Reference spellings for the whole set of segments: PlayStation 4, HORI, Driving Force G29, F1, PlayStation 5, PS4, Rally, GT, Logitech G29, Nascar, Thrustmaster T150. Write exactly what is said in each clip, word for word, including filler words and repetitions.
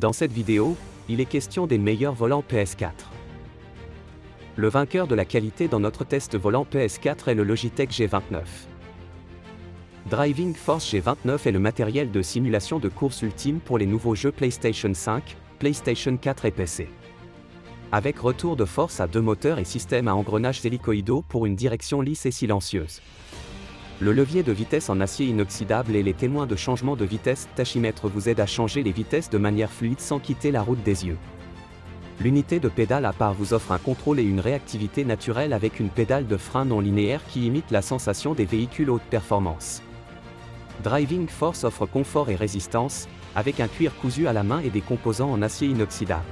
Dans cette vidéo, il est question des meilleurs volants P S quatre. Le vainqueur de la qualité dans notre test volant P S quatre est le Logitech G vingt-neuf. Driving Force G vingt-neuf est le matériel de simulation de course ultime pour les nouveaux jeux PlayStation cinq, PlayStation quatre et P C. Avec retour de force à deux moteurs et système à engrenages hélicoïdaux pour une direction lisse et silencieuse. Le levier de vitesse en acier inoxydable et les témoins de changement de vitesse tachymètre vous aident à changer les vitesses de manière fluide sans quitter la route des yeux. L'unité de pédale à part vous offre un contrôle et une réactivité naturelle avec une pédale de frein non linéaire qui imite la sensation des véhicules haute performance. Driving Force offre confort et résistance, avec un cuir cousu à la main et des composants en acier inoxydable.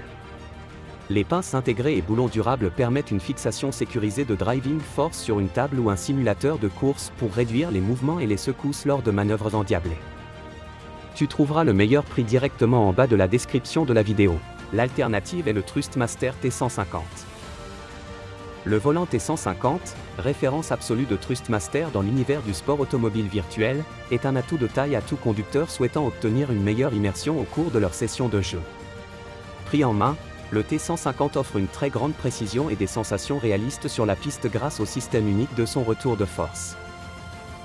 Les pinces intégrées et boulons durables permettent une fixation sécurisée de Driving Force sur une table ou un simulateur de course pour réduire les mouvements et les secousses lors de manœuvres endiablées. Tu trouveras le meilleur prix directement en bas de la description de la vidéo. L'alternative est le Thrustmaster T cent cinquante. Le volant T cent cinquante, référence absolue de Thrustmaster dans l'univers du sport automobile virtuel, est un atout de taille à tout conducteur souhaitant obtenir une meilleure immersion au cours de leur session de jeu. Pris en main, le T cent cinquante offre une très grande précision et des sensations réalistes sur la piste grâce au système unique de son retour de force.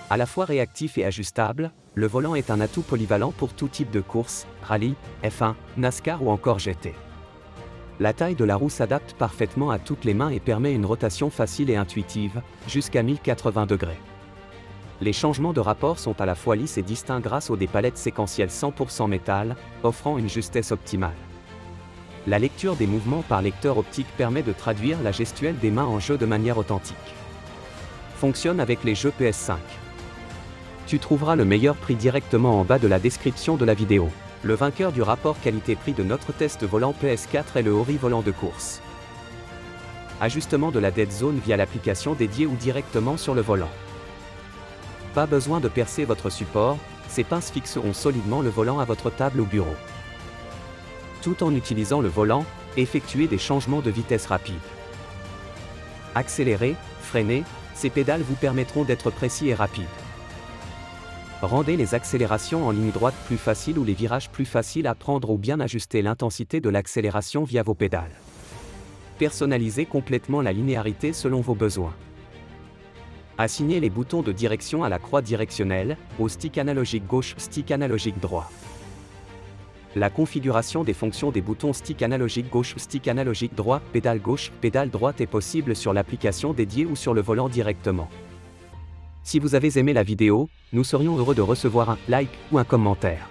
À la fois réactif et ajustable, le volant est un atout polyvalent pour tout type de course, rallye, F un, Nascar ou encore G T. La taille de la roue s'adapte parfaitement à toutes les mains et permet une rotation facile et intuitive, jusqu'à mille quatre-vingts degrés. Les changements de rapport sont à la fois lisses et distincts grâce aux des palettes séquentielles cent pour cent métal, offrant une justesse optimale. La lecture des mouvements par lecteur optique permet de traduire la gestuelle des mains en jeu de manière authentique. Fonctionne avec les jeux P S cinq. Tu trouveras le meilleur prix directement en bas de la description de la vidéo. Le vainqueur du rapport qualité-prix de notre test volant P S quatre est le HORI volant de course. Ajustement de la dead zone via l'application dédiée ou directement sur le volant. Pas besoin de percer votre support, ces pinces fixeront solidement le volant à votre table ou bureau. Tout en utilisant le volant, effectuez des changements de vitesse rapides. Accélérer, freiner, ces pédales vous permettront d'être précis et rapide. Rendez les accélérations en ligne droite plus faciles ou les virages plus faciles à prendre ou bien ajuster l'intensité de l'accélération via vos pédales. Personnalisez complètement la linéarité selon vos besoins. Assignez les boutons de direction à la croix directionnelle, au stick analogique gauche, stick analogique droit. La configuration des fonctions des boutons stick analogique gauche, stick analogique droit, pédale gauche, pédale droite est possible sur l'application dédiée ou sur le volant directement. Si vous avez aimé la vidéo, nous serions heureux de recevoir un like ou un commentaire.